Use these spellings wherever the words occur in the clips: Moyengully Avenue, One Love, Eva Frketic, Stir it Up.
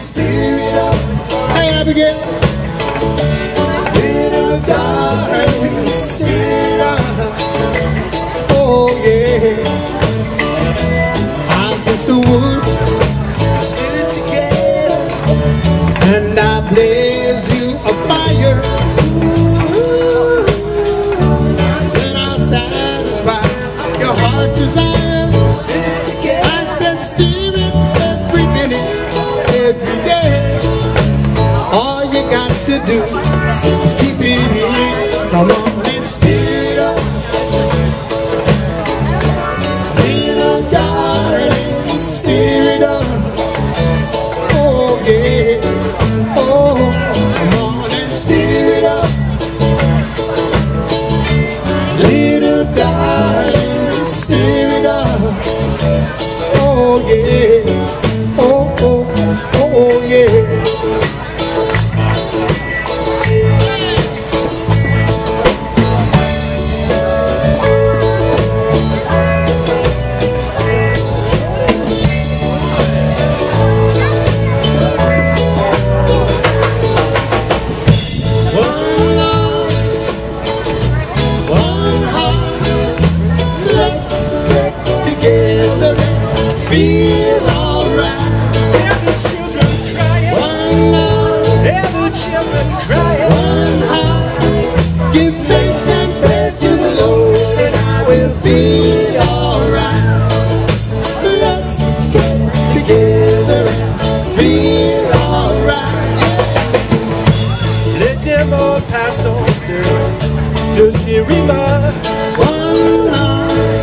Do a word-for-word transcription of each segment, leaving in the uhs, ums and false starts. stir it up. Hey, Abigail. Little darling, stir it up. Oh, yeah. I put the wood, stir it together, and I blaze you a fire. Then I'll satisfy your heart desire. I said, stir it up. Every day, all you got to do is keep it in. Come on and stir it up, little darling, stir it up. Oh yeah, oh, come on and stir it up, little darling, stir it up. Oh yeah.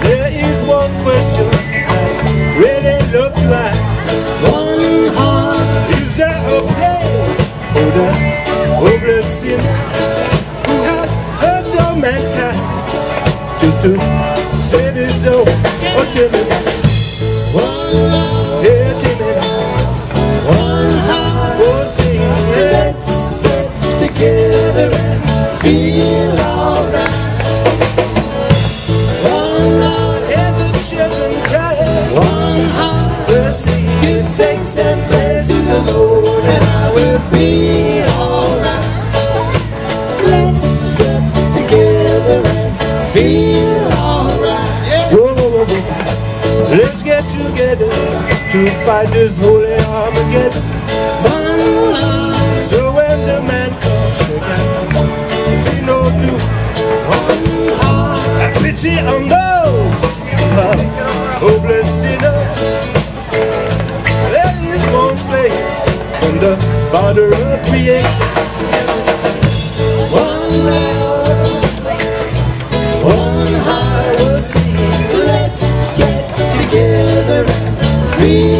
There is one question I really love to ask. One heart. Is there a place for the hopeless sinner who has hurt all mankind just to save his soul? Oh, tell me. One love. Yeah, tell me. One heart. Oh, sing. Let's get together and feel alright. Let's get together to fight this holy Armageddon. One love. So when the man comes, there can't be no blue. One heart. Have pity on those love, hopeless sinners. There is one place from the Father of creation. One love, one heart. Let's get together and be